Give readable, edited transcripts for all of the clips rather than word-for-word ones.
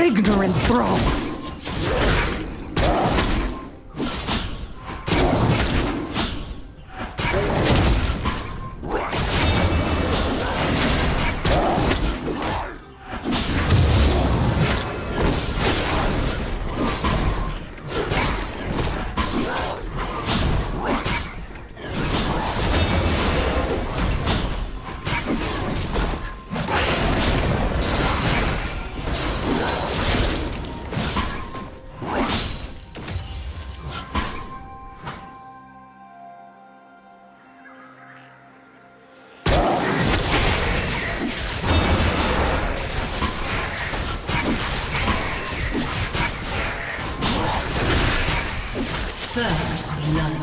Ignorant thrall! First blood.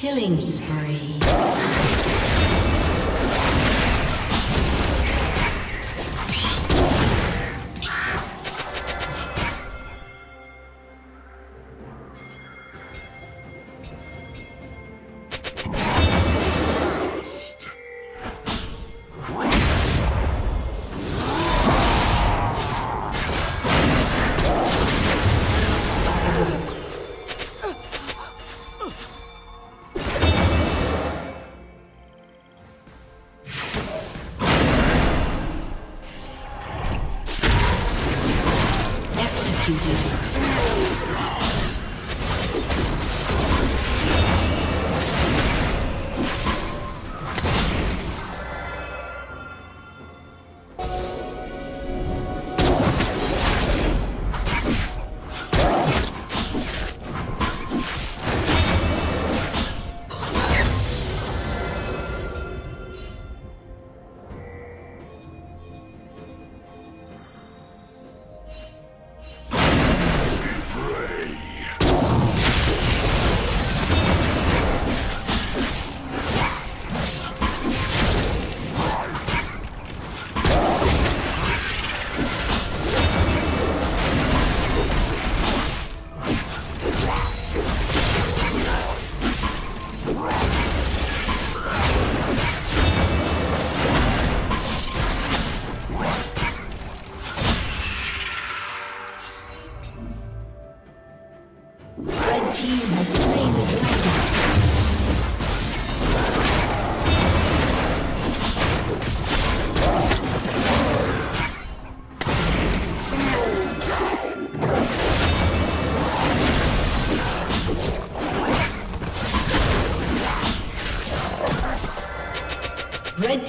Killing spree. Red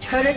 Turret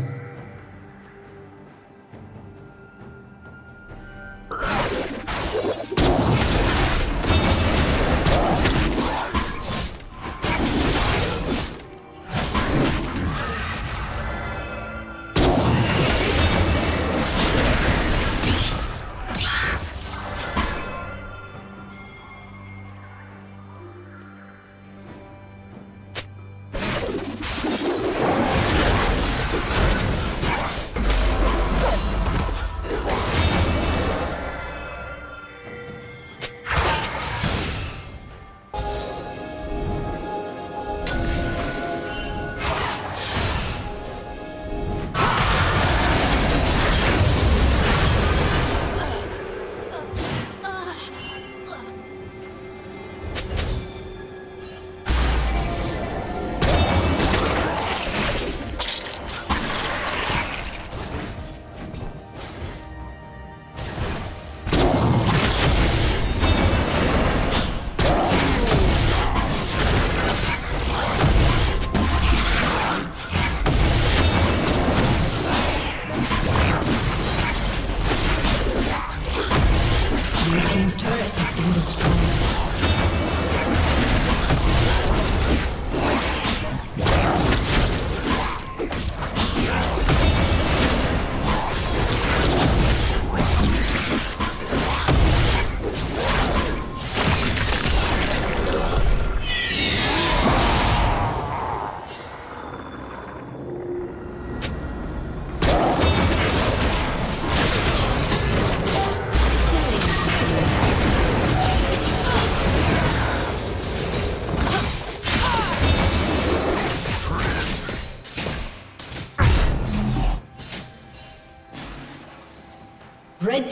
Red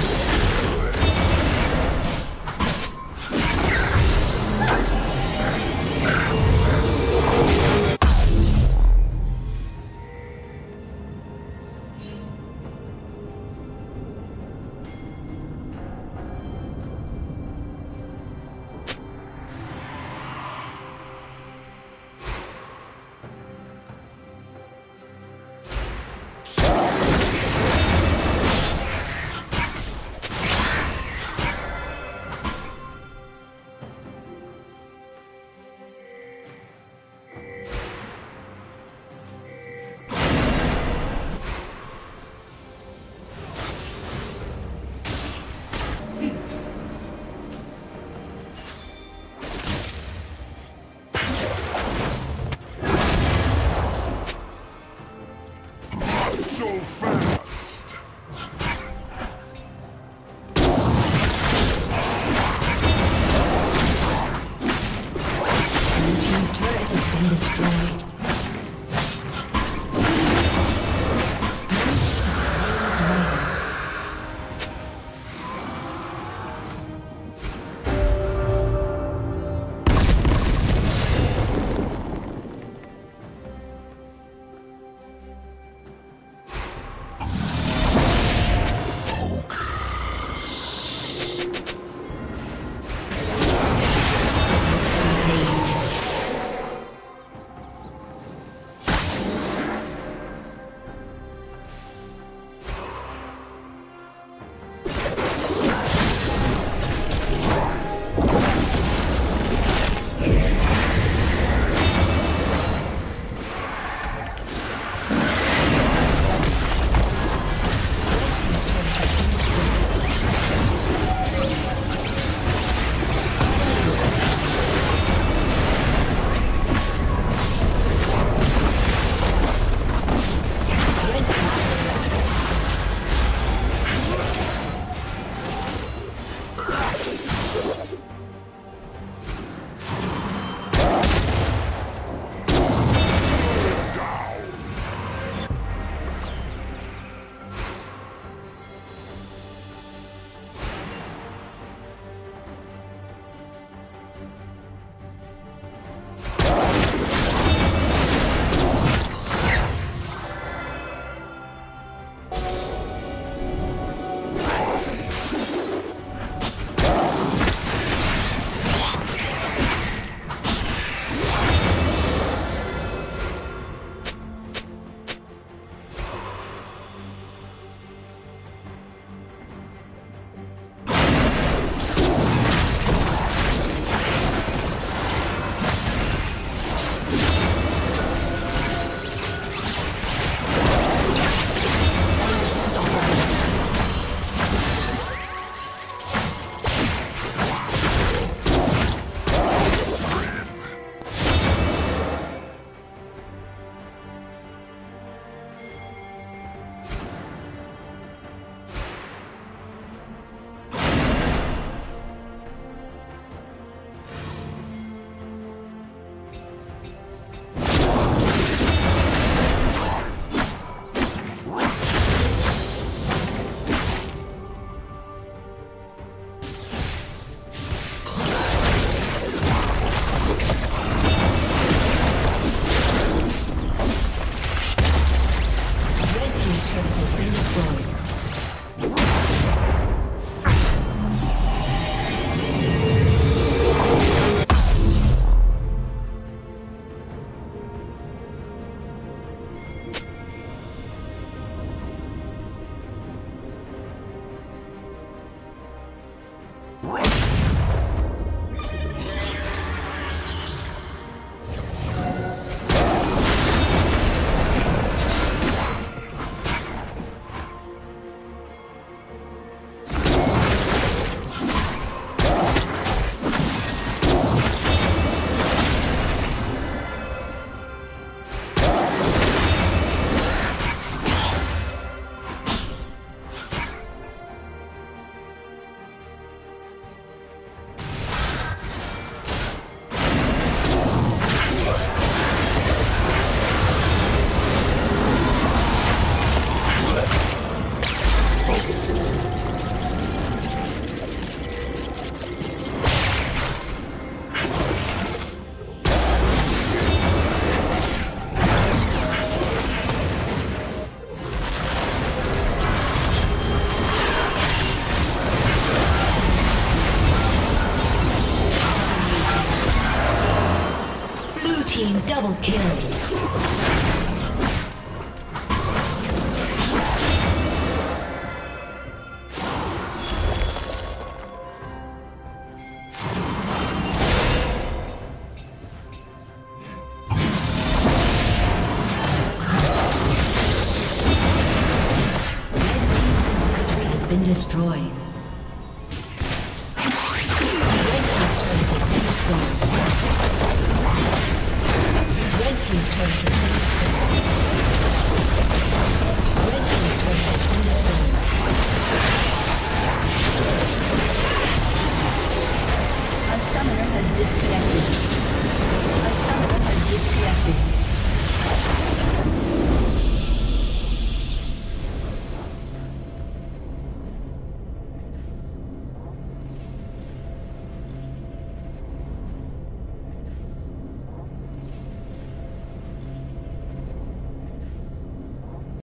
Team double kill.